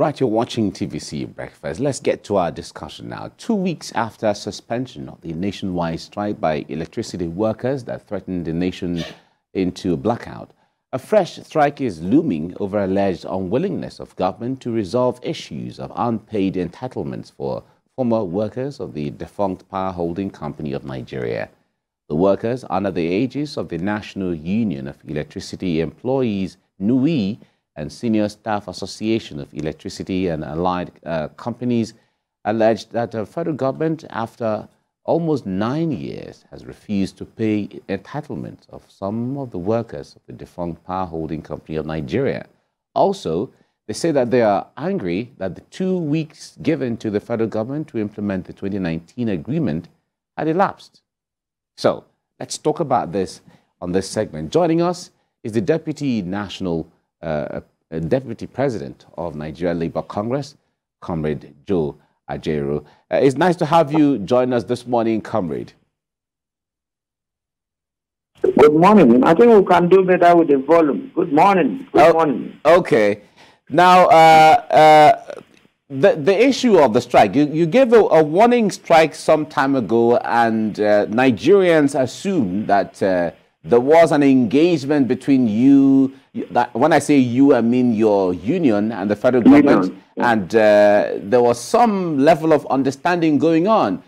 Right, you're watching TVC Breakfast. Let's get to our discussion now. 2 weeks after suspension of the nationwide strike by electricity workers that threatened the nation into blackout, a fresh strike is looming over alleged unwillingness of government to resolve issues of unpaid entitlements for former workers of the defunct Power Holding Company of Nigeria. The workers, under the aegis of the National Union of Electricity Employees, NUE, and Senior Staff Association of Electricity and Allied Companies, alleged that the federal government, after almost 9 years, has refused to pay entitlements of some of the workers of the defunct Power Holding Company of Nigeria. Also, they say that they are angry that the 2 weeks given to the federal government to implement the 2019 agreement had elapsed. So, let's talk about this on this segment. Joining us is the Deputy President of Nigeria Labour Congress, Comrade Joe Ajaero. It's nice to have you join us this morning, Comrade. Good morning. I think we can do better with the volume. Good morning. Good morning. Okay. Now, the issue of the strike, you gave a warning strike some time ago, and Nigerians assume that there was an engagement between you, that, when I say you, I mean your union and the federal government, and there was some level of understanding going on.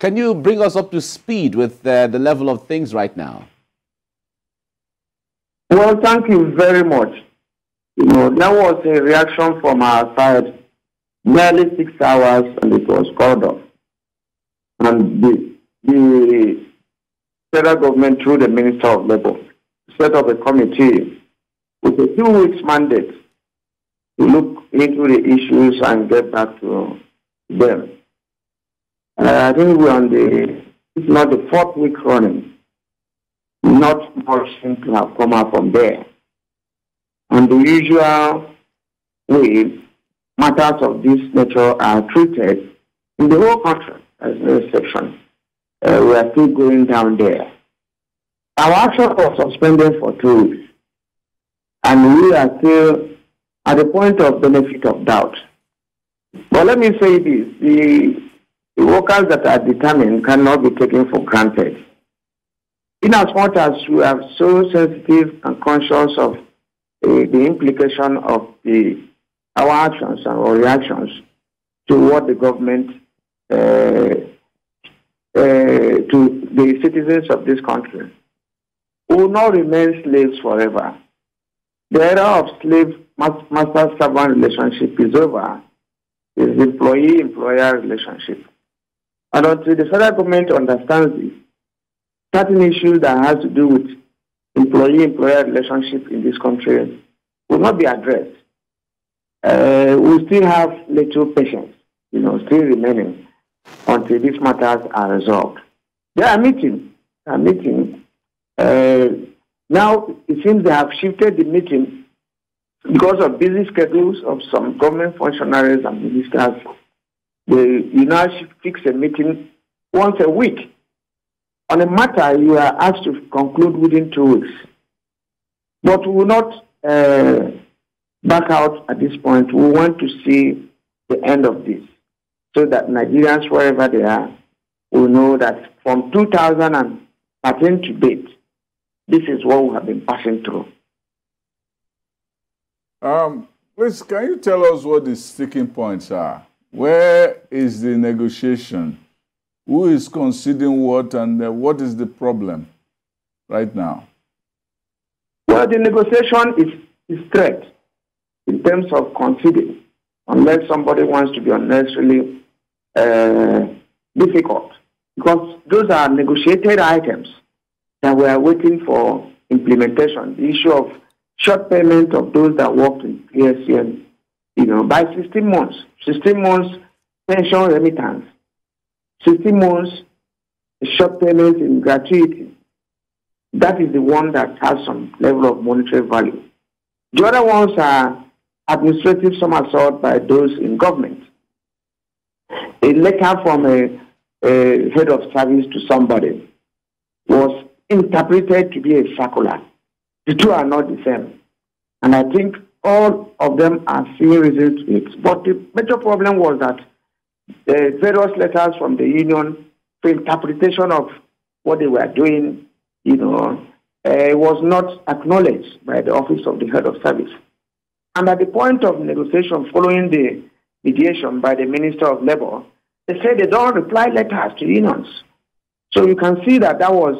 Can you bring us up to speed with the level of things right now? Well, thank you very much. You know, that was a reaction from our side, nearly 6 hours, and it was called off. And the federal government, through the Minister of Labour, set up a committee with a 2 weeks mandate to look into the issues and get back to them. I think we're on the, if not the fourth week running, not much seems to have come out from there. And the usual way matters of this nature are treated in the whole country as an exception. We are still going down there. Our action was suspended for 2 weeks, and we are still at the point of benefit of doubt. But let me say this, the workers that are determined cannot be taken for granted. In as much as we are so sensitive and conscious of the implication of our actions and our reactions to what the government to the citizens of this country, who will not remain slaves forever. The era of slave master-servant relationship is over. It's employee-employer relationship. And until the federal government understands this, certain issues that has to do with employee-employer relationship in this country will not be addressed. We still have little patience, you know, still remaining until these matters are resolved. They are meeting. Now, it seems they have shifted the meeting because of busy schedules of some government functionaries and ministers. You now fix a meeting once a week. On a matter, you are asked to conclude within 2 weeks. But we will not back out at this point. We want to see the end of this, so that Nigerians, wherever they are, will know that from 2013 to date, this is what we have been passing through. Please, can you tell us what the sticking points are? Where is the negotiation? Who is conceding what, and what is the problem right now? Well, the negotiation is threat in terms of conceding, unless somebody wants to be unnecessarily difficult, because those are negotiated items that we are waiting for implementation. The issue of short payment of those that worked in PSCN, you know, by 16 months. 16 months pension remittance. 16 months short payment in gratuity. That is the one that has some level of monetary value. The other ones are administrative somersault by those in government. A letter from a head of service to somebody was interpreted to be a circular. The two are not the same. And I think all of them are seeing results. But the major problem was that the various letters from the union, the interpretation of what they were doing, was not acknowledged by the office of the head of service. And at the point of negotiation following the mediation by the Minister of Labour, they said they don't reply letters to unions. So you can see that that was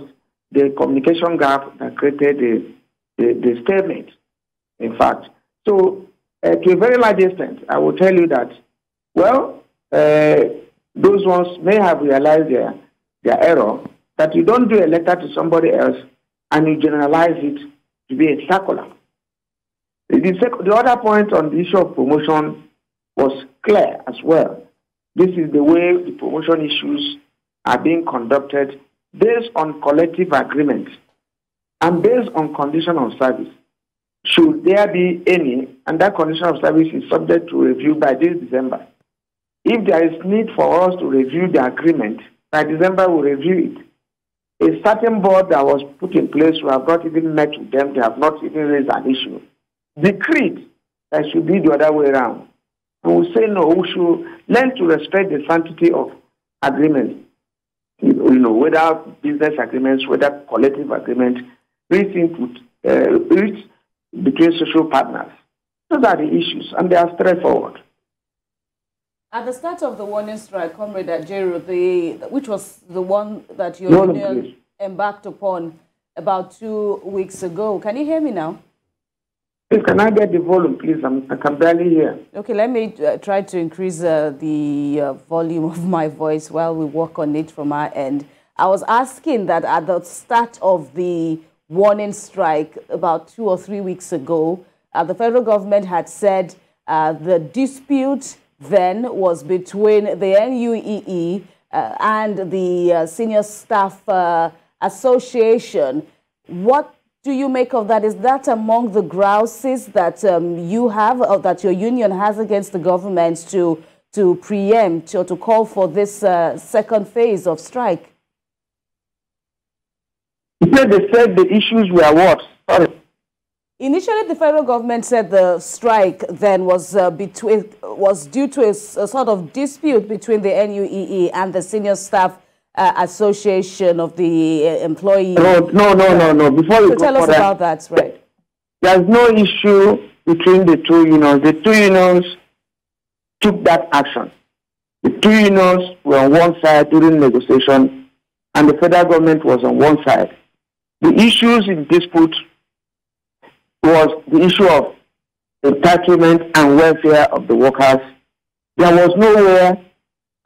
the communication gap that created the stalemate, in fact. So to a very large extent, I will tell you that, well, those ones may have realized their error, that you don't do a letter to somebody else and you generalize it to be a circular. The other point on the issue of promotion was clear as well. This is the way the promotion issues are being conducted based on collective agreement and based on condition of service. Should there be any, and that condition of service is subject to review by this December. If there is need for us to review the agreement, by December we'll review it. A certain board that was put in place, we have not even met with them, they have not even raised an issue. Decreed that should be the other way around. And we say no, we should learn to respect the sanctity of agreements. Whether business agreements, whether collective agreements, reach between social partners. Those are the issues, and they are straightforward. At the start of the warning strike, Comrade Ajaero, which was the one that your union embarked upon about 2 weeks ago. Can you hear me now? Please, can I get the volume, please? I can barely hear. Okay, let me try to increase the volume of my voice while we work on it from our end. I was asking that at the start of the warning strike about 2 or 3 weeks ago, the federal government had said the dispute then was between the NUEE and the Senior Staff Association. What do you make of that? Is that among the grouses that you have, or that your union has against the government to preempt or to call for this second phase of strike? You said they said the issues were what? Sorry. Initially, the federal government said the strike then was due to a sort of dispute between the NUEE and the Senior Staff Association of the Employees. No. Before you tell us about that, right? There's no issue between the two unions. The two unions took that action. The two unions were on one side during negotiation, and the federal government was on one side. The issues in dispute was the issue of entitlement and welfare of the workers. There was nowhere,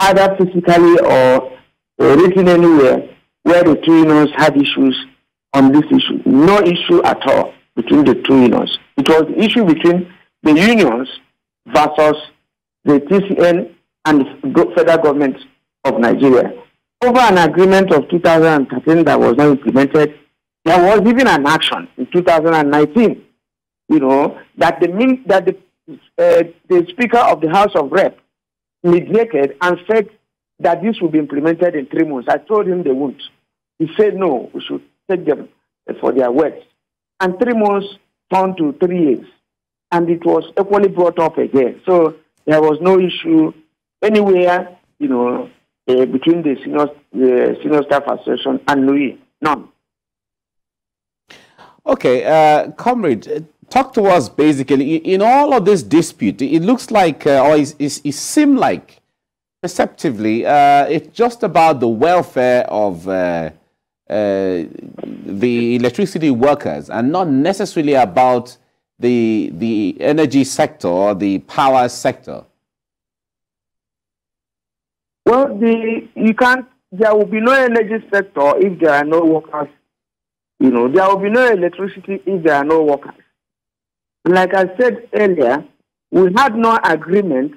either physically or written anywhere, where the two unions had issues on this issue. No issue at all between the two unions. It was the issue between the unions versus the TCN and the federal government of Nigeria. Over an agreement of 2013 that was not implemented, there was even an action in 2019, that the Speaker of the House of Reps mediated and said that this would be implemented in 3 months. I told him they won't. He said, no, we should take them for their words. And 3 months turned to 3 years. And it was equally brought up again. So there was no issue anywhere, between the Senior Staff Association and Louis. None. Okay, Comrade, talk to us basically. In all of this dispute, it looks like, or it seemed like, perceptively, it's just about the welfare of the electricity workers and not necessarily about the energy sector or the power sector. Well, there will be no energy sector if there are no workers. There will be no electricity if there are no workers. And like I said earlier, we had no agreement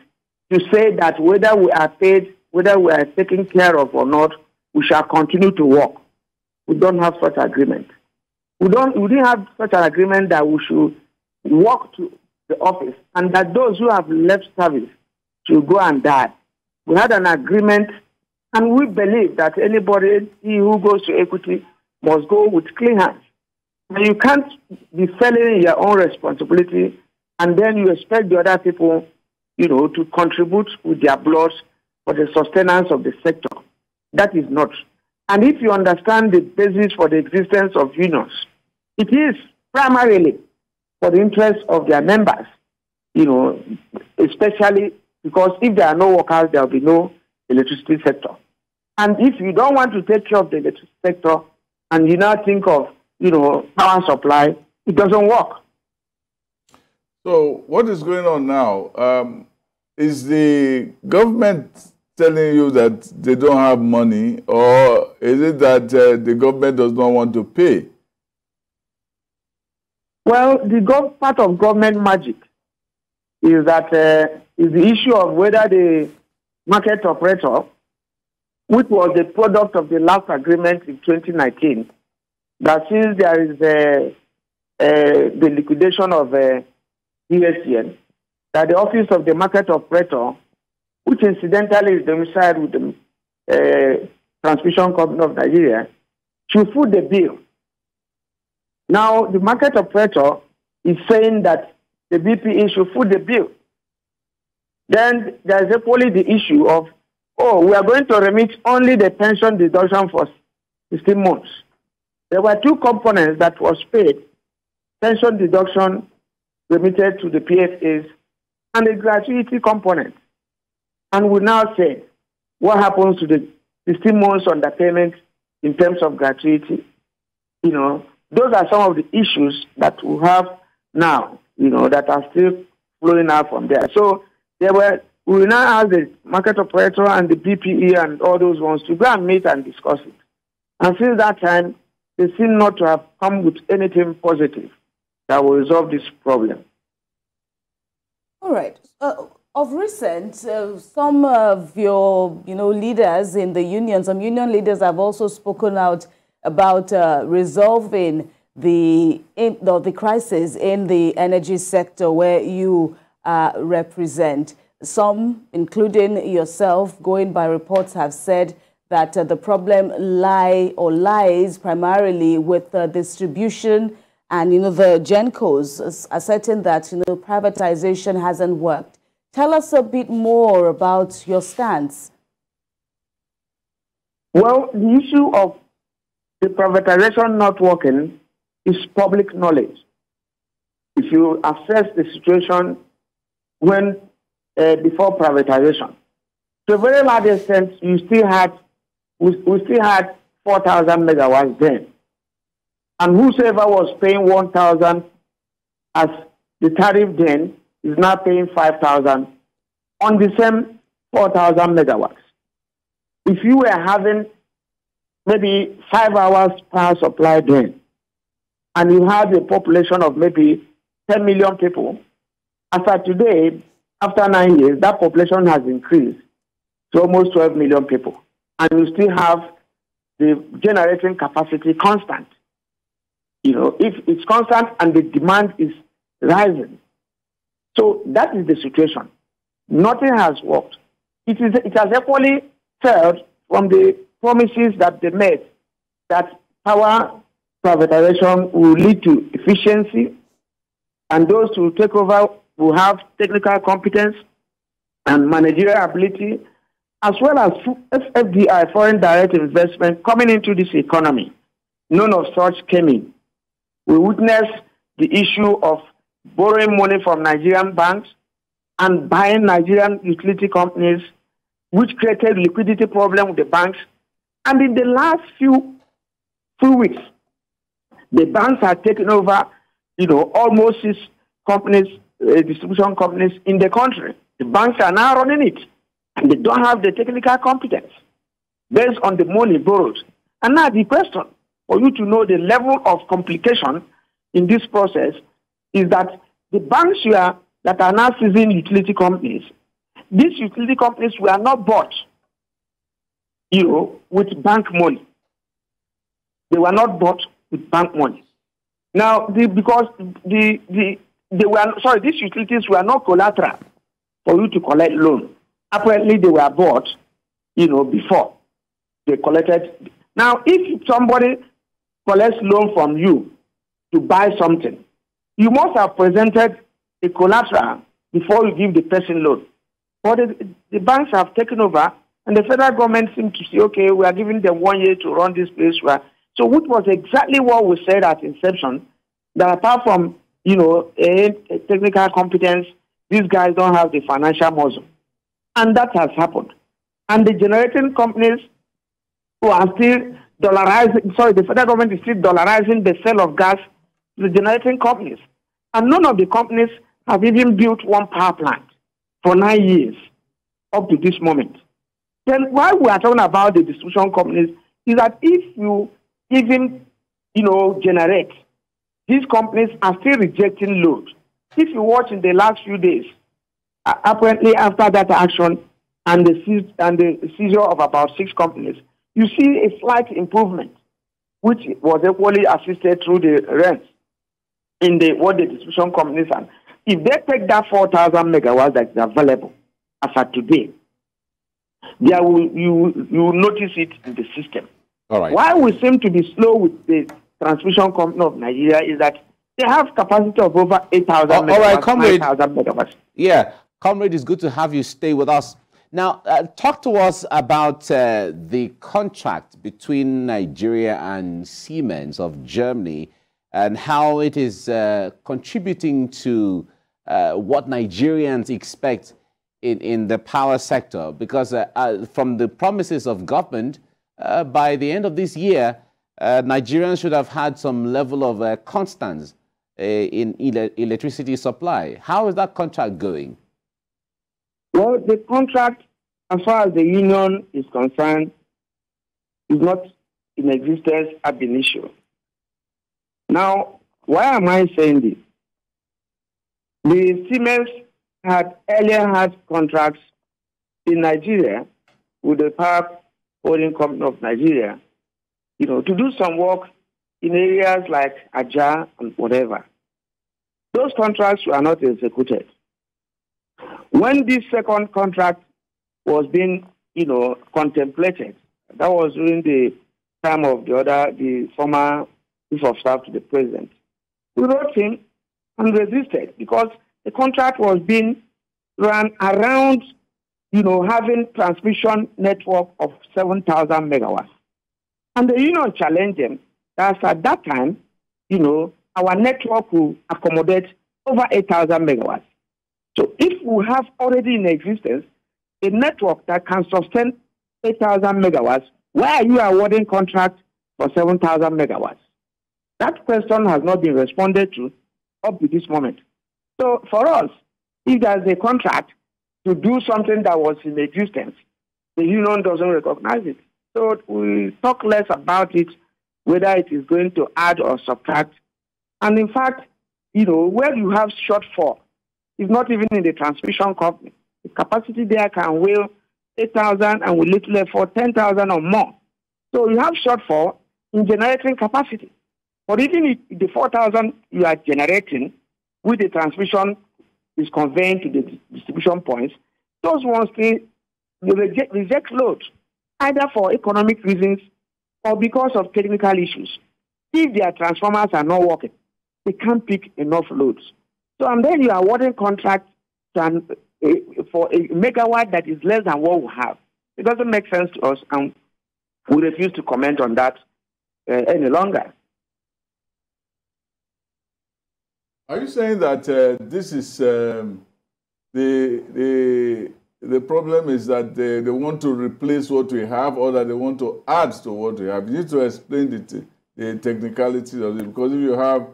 to say that whether we are paid, whether we are taken care of or not, we shall continue to work. We don't have such agreement. We didn't have such an agreement that we should walk to the office and that those who have left service should go and die. We had an agreement, and we believe that anybody who goes to equity must go with clean hands. And you can't be failing your own responsibility and then you expect the other people, you know, to contribute with their blood for the sustenance of the sector. That is not. And if you understand the basis for the existence of unions, it is primarily for the interest of their members, you know, especially because if there are no workers, there will be no electricity sector. And if you don't want to take care of the electricity sector and you now think of, you know, power supply, it doesn't work. So what is going on now? Is the government telling you that they don't have money, or is it that the government does not want to pay? Well, the part of government magic is that is the issue of whether the market operator, which was the product of the last agreement in 2019, that since there is the liquidation of DSCN, that the office of the market operator, which incidentally is domiciled with the Transmission Company of Nigeria, should foot the bill. Now, the market operator is saying that the BPE should foot the bill. Then there is equally the issue of, oh, we are going to remit only the pension deduction for 16 months. There were two components that was paid, pension deduction remitted to the PFAs and the gratuity component. And we now say, what happens to the 16 months underpayment in terms of gratuity? You know, those are some of the issues that we have now, you know, that are still flowing out from there. So there were, we will now ask the market operator and the BPE and all those ones to go and meet and discuss it. And since that time, they seem not to have come with anything positive that will resolve this problem. All right. Of recent, some of your, you know, leaders in the union, some union leaders have also spoken out about resolving the crisis in the energy sector where you represent. Some, including yourself, going by reports, have said that the problem lies primarily with distribution and, you know, the Gencos, asserting that, you know, privatization hasn't worked. Tell us a bit more about your stance. Well, the issue of the privatization not working is public knowledge. If you assess the situation when before privatization, to a very large extent, we still had 4,000 megawatts then, and whosoever was paying 1,000 as the tariff then is now paying 5,000 on the same 4,000 megawatts. If you were having maybe 5 hours power supply then, and you had a population of maybe 10 million people, as of today, after 9 years, that population has increased to almost 12 million people. And you still have the generating capacity constant. You know, if it's constant and the demand is rising. So that is the situation. Nothing has worked. It has equally failed from the promises that they made that power privatization will lead to efficiency, and those who take over will have technical competence and managerial ability, as well as FDI, foreign direct investment, coming into this economy. None of such came in. We witnessed the issue of borrowing money from Nigerian banks and buying Nigerian utility companies, which created liquidity problem with the banks. And in the last few weeks, the banks are taking over, you know, almost 6 companies, distribution companies in the country. The banks are now running it, and they don't have the technical competence based on the money borrowed. And now the question for you to know the level of complication in this process is that the banks that are now seizing utility companies, these utility companies were not bought, you know, with bank money. They were not bought with bank money. Now, these utilities were not collateral for you to collect loan. Apparently, they were bought, you know, before they collected. Now, if somebody collects loan from you to buy something, you must have presented the collateral before you give the person loan. But the banks have taken over, and the federal government seemed to say, okay, we are giving them 1 year to run this place. So which was exactly what we said at inception, that apart from, you know, a technical competence, these guys don't have the financial muscle. And that has happened. And the generating companies who are still dollarizing, sorry, the federal government is still dollarizing the sale of gas to the generating companies. And none of the companies have even built one power plant for 9 years up to this moment. Then why we are talking about the distribution companies is that if you even, you know, generate, these companies are still rejecting load. If you watch in the last few days, apparently after that action and the seizure of about 6 companies, you see a slight improvement, which was equally assisted through the rents in the what the distribution companies are. If they take that 4,000 megawatts that is available as of today, there will, you will notice it in the system. All right. Why we seem to be slow with the Transmission Company of Nigeria is that they have capacity of over 8,000 megawatts. All right, comrade. 9,000 megawatts. Yeah, comrade, it's good to have you stay with us. Now, talk to us about the contract between Nigeria and Siemens of Germany and how it is contributing to what Nigerians expect in the power sector. Because from the promises of government, by the end of this year, Nigerians should have had some level of constance in electricity supply. How is that contract going? Well, the contract, as far as the union is concerned, is not in existence ab initio. Now, why am I saying this? The Siemens had earlier had contracts in Nigeria with the Power Holding Company of Nigeria, you know, to do some work in areas like Aja and whatever. Those contracts were not executed. When this second contract was being, you know, contemplated, that was during the time of the former chief of staff to the president, we wrote him and resisted because the contract was being run around, you know, having transmission network of 7,000 megawatts. And the union challenged them that at that time, you know, our network will accommodate over 8,000 megawatts. So if we have already in existence a network that can sustain 8,000 megawatts, why are you awarding contract for 7,000 megawatts? That question has not been responded to up to this moment. So for us, if there's a contract to do something that was in existence, the union doesn't recognize it. So we talk less about it, whether it is going to add or subtract. And in fact, you know, where you have shortfall, it's not even in the transmission company. The capacity there can wheel 8,000 and will literally for 10,000 or more. So you have shortfall in generating capacity. But even if the 4,000 you are generating with the transmission is conveying to the distribution points, those ones they reject load, either for economic reasons or because of technical issues. If their transformers are not working, they can't pick enough loads. So, and then you are awarding contracts for a megawatt that is less than what we have. It doesn't make sense to us, and we refuse to comment on that any longer. Are you saying that this is the problem is that they want to replace what we have, or that they want to add to what we have? You need to explain the technicalities of it, because if you have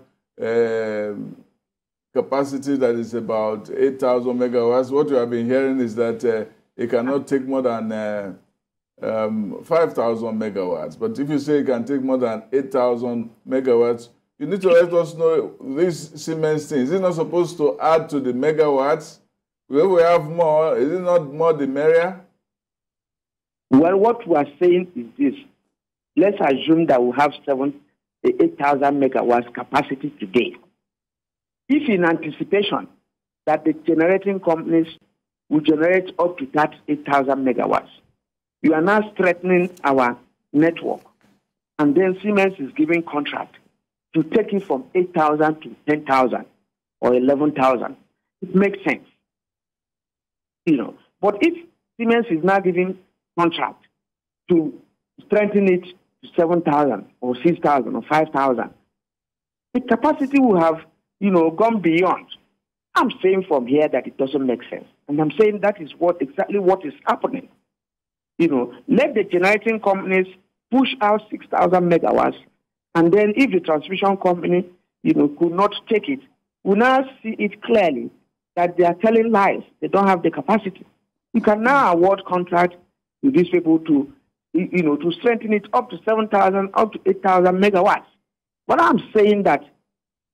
capacity that is about 8,000 megawatts, what you have been hearing is that it cannot take more than 5,000 megawatts. But if you say it can take more than 8,000 megawatts, you need to let us know this Siemens thing. Is it not supposed to add to the megawatts? Where we have more, is it not more the merrier? Well, what we are saying is this. Let's assume that we have 8,000 megawatts capacity today. If in anticipation that the generating companies will generate up to that 8,000 megawatts, you are now threatening our network. And then Siemens is giving contract to take it from 8,000 to 10,000 or 11,000. it makes sense. You know, but if Siemens is now giving contract to strengthen it to 7,000 or 6,000 or 5,000, the capacity will have, you know, gone beyond. I'm saying from here that it doesn't make sense, and I'm saying that is what exactly what is happening. You know, let the generating companies push out 6,000 megawatts, and then if the transmission company, you know, could not take it, we now see it clearly that they are telling lies. They don't have the capacity. You can now award contract with these people to, you know, to strengthen it up to 7,000, up to 8,000 megawatts. But I'm saying that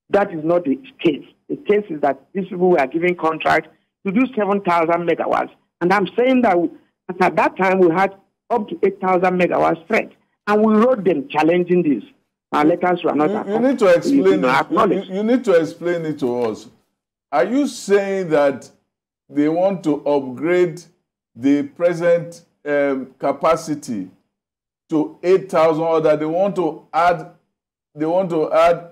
that is not the case. The case is that these people are giving contract to do 7,000 megawatts. And I'm saying that at that time we had up to 8,000 megawatts strength. And we wrote them challenging this. And letters were not you need to explain. You need to explain it to us. Are you saying that they want to upgrade the present capacity to 8,000, or that they want to add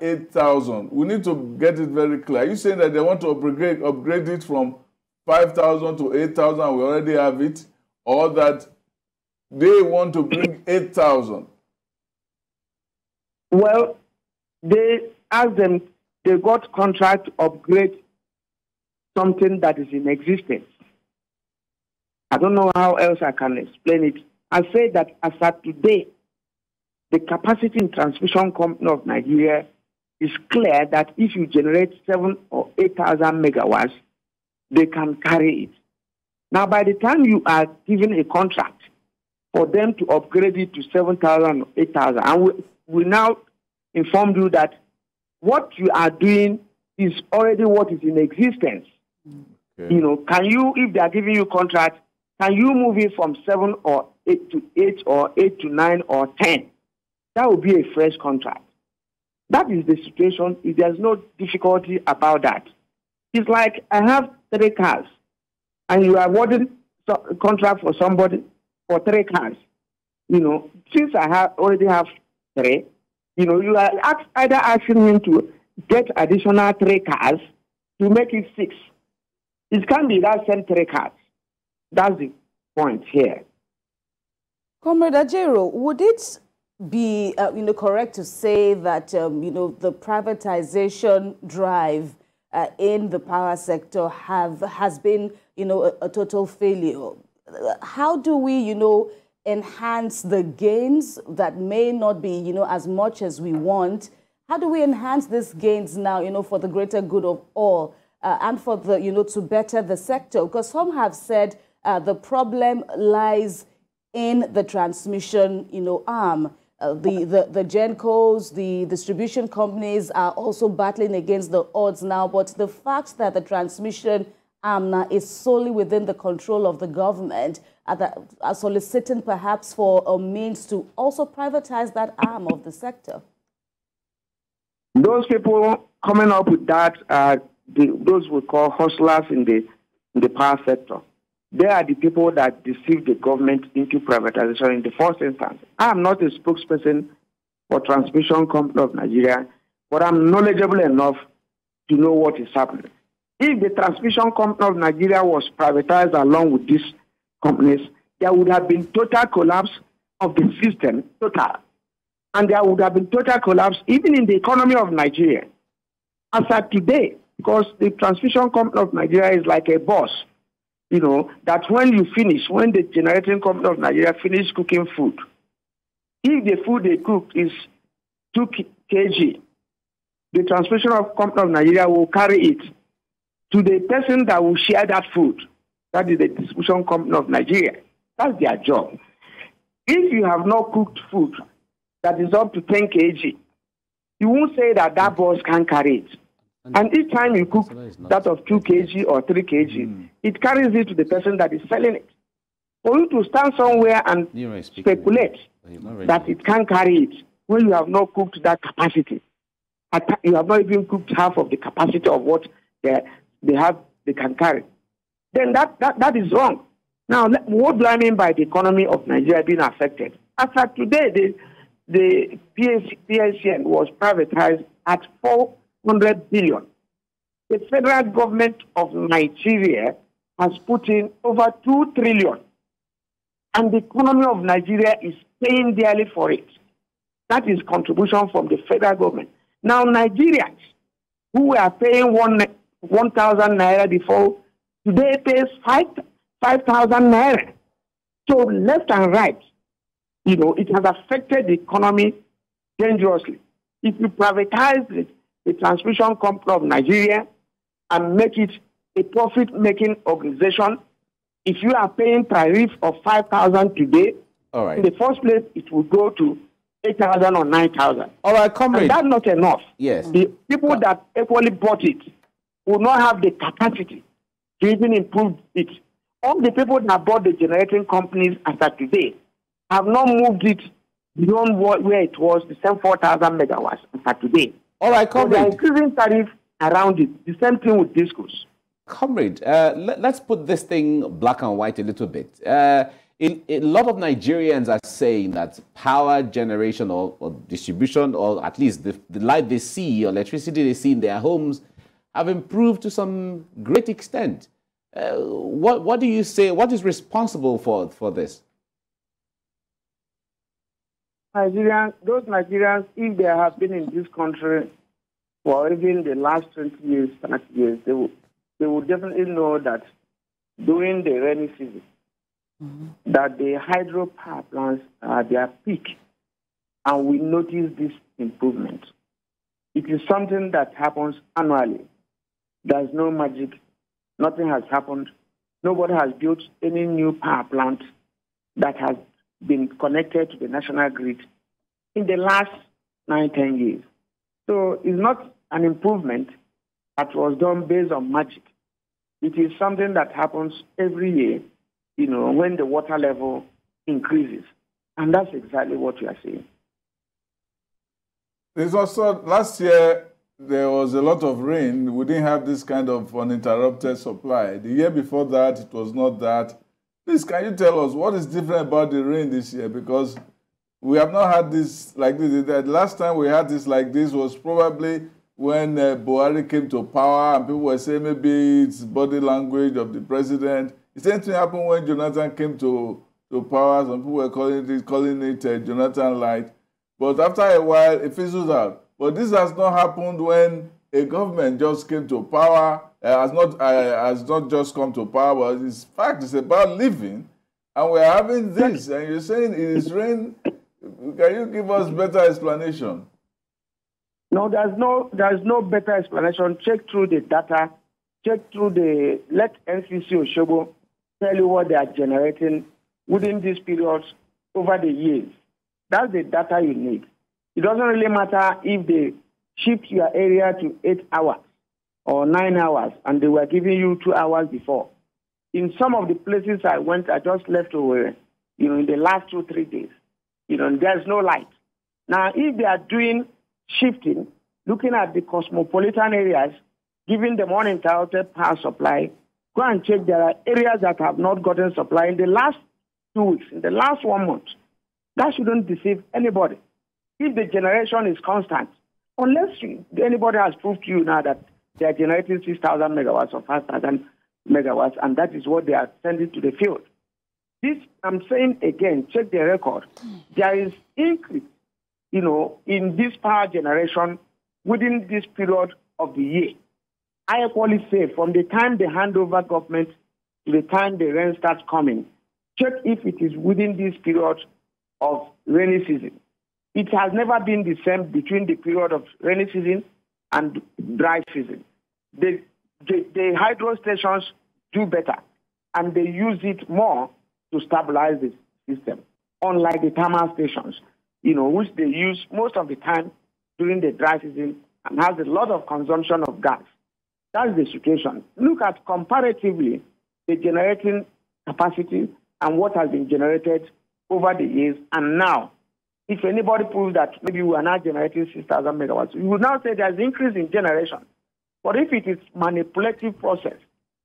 8,000? We need to get it very clear. Are you saying that they want to upgrade it from 5,000 to 8,000? We already have it, or that they want to bring 8,000? Well, they asked them, they got contract to upgrade something that is in existence. I don't know how else I can explain it. I say that as of today, the capacity in Transmission Company of Nigeria is clear that if you generate 7,000 or 8,000 megawatts, they can carry it. Now, by the time you are given a contract for them to upgrade it to 7,000 or 8,000, and we now informed you that what you are doing is already what is in existence. Okay. You know, can you, if they are giving you contract, can you move it from 7 or 8 to 8 or 8 to 9 or 10? That would be a fresh contract. That is the situation. There's no difficulty about that. It's like I have 3 cars, and you are awarding a contract for somebody for 3 cars. You know, since I already have 3, you know, you are either asking him to get additional 3 cars to make it 6. It can't be that same 3 cars. That's the point here. Comrade Ajaero, would it be you know, correct to say that you know, the privatization drive in the power sector has been, you know, a total failure? How do we, you know, enhance the gains that may not be, you know, as much as we want? How do we enhance these gains now, you know, for the greater good of all, and for the, you know, to better the sector? Because some have said the problem lies in the transmission, you know, arm. The Gencos, the distribution companies are also battling against the odds now, but the fact that the transmission arm now is solely within the control of the government are soliciting perhaps for a means to also privatize that arm of the sector. Those people coming up with that are those we call hustlers in the power sector. They are the people that deceive the government into privatization in the first instance. I am not a spokesperson for Transmission Company of Nigeria, but I'm knowledgeable enough to know what is happening. If the Transmission Company of Nigeria was privatized along with these companies, there would have been total collapse of the system, total. And there would have been total collapse even in the economy of Nigeria. As of today, because the Transmission Company of Nigeria is like a boss, you know, that when you finish, when the generating company of Nigeria finish cooking food, if the food they cook is 2 kg, the Transmission Company of Nigeria will carry it to the person that will share that food. That is the Distribution Company of Nigeria. That's their job. If you have not cooked food that is up to 10 kg, you won't say that that boss can carry it. And each time you cook that of 2 kg or 3 kg, it carries it to the person that is selling it. For you to stand somewhere and speculate that it can carry it when you have not cooked that capacity, you have not even cooked half of the capacity of what they can carry, then that is wrong. Now, what do I mean by the economy of Nigeria being affected? As of today, the PSCN was privatized at 400 billion. the federal government of Nigeria has put in over $2 trillion, and the economy of Nigeria is paying dearly for it. That is contribution from the federal government. Now, Nigerians who were paying 1,000 naira before, today pays 5,000 naira. So left and right, you know, it has affected the economy dangerously. If you privatize the Transmission Company of Nigeria and make it a profit-making organization, if you are paying tariff of 5,000 today, all right, in the first place, it will go to 8,000 or 9,000. All right, comrade. And that's not enough. Yes. The people that equally bought it will not have the capacity to even improve it. All the people that bought the generating companies as of today have not moved it beyond where it was, the same 4,000 megawatts as of today. All right, comrade. So the increasing tariff around it, the same thing with discourse. Comrade, let's put this thing black and white a little bit. A lot of Nigerians are saying that power generation or distribution, or at least the light they see, or electricity they see in their homes, have improved to some great extent. What do you say? What is responsible for this? Those Nigerians, if they have been in this country for even the last 20 years, 30 years, they will definitely know that during the rainy season, that the hydropower plants are at their peak, and we notice this improvement. It is something that happens annually. There's no magic. Nothing has happened. Nobody has built any new power plant that has been connected to the national grid in the last 9-10 years. So it's not an improvement that was done based on magic. It is something that happens every year, you know, when the water level increases. And that's exactly what you are saying. There's also, last year, there was a lot of rain. We didn't have this kind of uninterrupted supply. The year before that, it was not that. Please, can you tell us what is different about the rain this year? Because we have not had this like this. The last time we had this like this was probably when Buhari came to power, and people were saying maybe it's body language of the president. The same thing happened when Jonathan came to power. Some people were calling it Jonathan Light. But after a while, it fizzles out. But this has not happened when a government just came to power, has not just come to power. But it's fact, it's about living, and we're having this. And you're saying it is rain. Can you give us better explanation? No, there's no better explanation. Check through the data. Check through the, let NCC Oshobo tell you what they are generating within these periods over the years. That's the data you need. It doesn't really matter if they shift your area to 8 hours or 9 hours, and they were giving you 2 hours before. In some of the places I went, I just left over, you know, in the last 2-3 days. You know, there's no light. Now, if they are doing shifting, looking at the cosmopolitan areas, giving them uninterrupted power supply, go and check. There are areas that have not gotten supply in the last 2 weeks, in the last 1 month. That shouldn't deceive anybody. If the generation is constant, unless anybody has proved to you now that they are generating 6,000 megawatts or 5,000 megawatts, and that is what they are sending to the field. This, I'm saying again, check the record. There is increase, you know, in this power generation within this period of the year. I equally say from the time they hand over government to the time the rain starts coming, check if it is within this period of rainy season. It has never been the same between the period of rainy season and dry season. The hydro stations do better, and they use it more to stabilize the system, unlike the thermal stations, you know, which they use most of the time during the dry season and has a lot of consumption of gas. That's the situation. Look at comparatively the generating capacity and what has been generated over the years and now. If anybody proves that maybe we are now generating 6,000 megawatts, we would now say there's increase in generation. But if it is manipulative process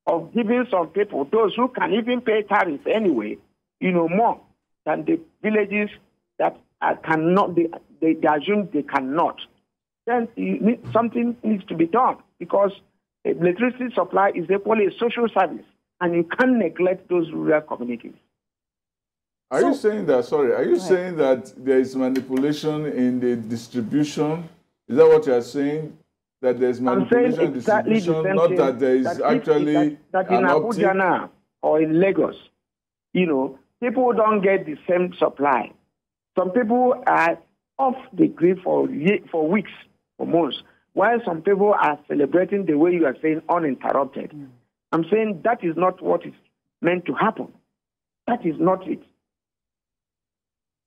of giving some people, those who can even pay tariffs anyway, you know, more than the villages that cannot, they assume they cannot, then something needs to be done because Electricity supply is equally a social service, and you can't neglect those rural communities. Are you saying that, saying that there is manipulation in the distribution? Is that what you are saying? That there is manipulation in distribution, not that there is that in Abuja now or in Lagos, you know, people don't get the same supply. Some people are off the grid for weeks, for months, while some people are celebrating the way you are saying uninterrupted. Mm. I'm saying that is not what is meant to happen. That is not it.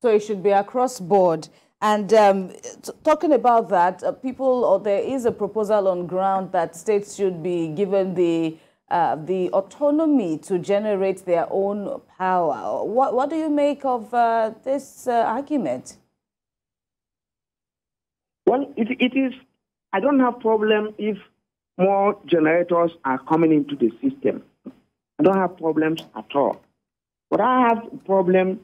So it should be across board. And talking about that, there is a proposal on ground that states should be given the autonomy to generate their own power. What do you make of this argument? Well, it is. I don't have problem if more generators are coming into the system. I don't have problems at all. But I have a problem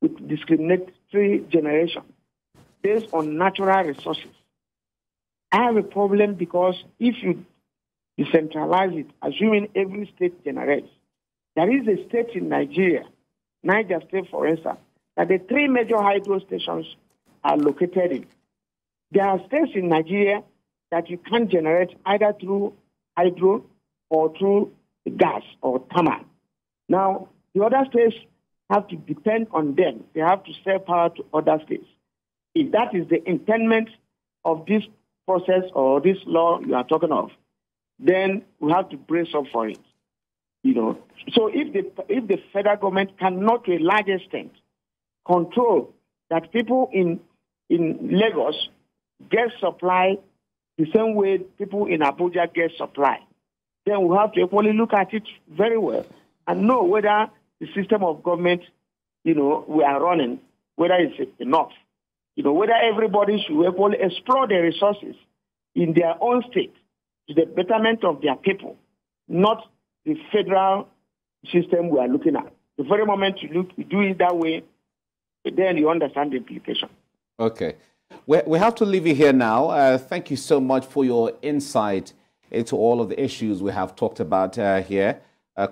with discriminatory generation based on natural resources. I have a problem because if you decentralize it, assuming every state generates, there is a state in Nigeria, Niger State for instance, that the 3 major hydro stations are located in. There are states in Nigeria that you can't generate either through hydro or through gas or thermal. Now, the other states have to depend on them. They have to sell power to other states. If that is the intendment of this process or this law you are talking of, then we have to brace up for it. You know, so if the federal government cannot, to a large extent, control that people in Lagos get supply the same way people in Abuja get supply, then we have to equally look at it very well and know whether the system of government, you know, we are running, whether it's enough. You know, whether everybody should equally explore their resources in their own state to the betterment of their people, not the federal system we are looking at. The very moment you do it that way, then you understand the implication. Okay. We have to leave it here now. Thank you so much for your insight into all of the issues we have talked about here.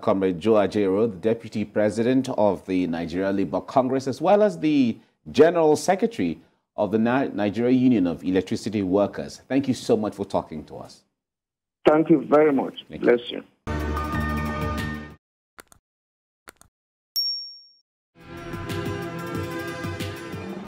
Comrade Joe Ajaero, the Deputy President of the Nigeria Labour Congress, as well as the General Secretary of the Nigeria Union of Electricity Workers. Thank you so much for talking to us. Thank you very much. Bless you.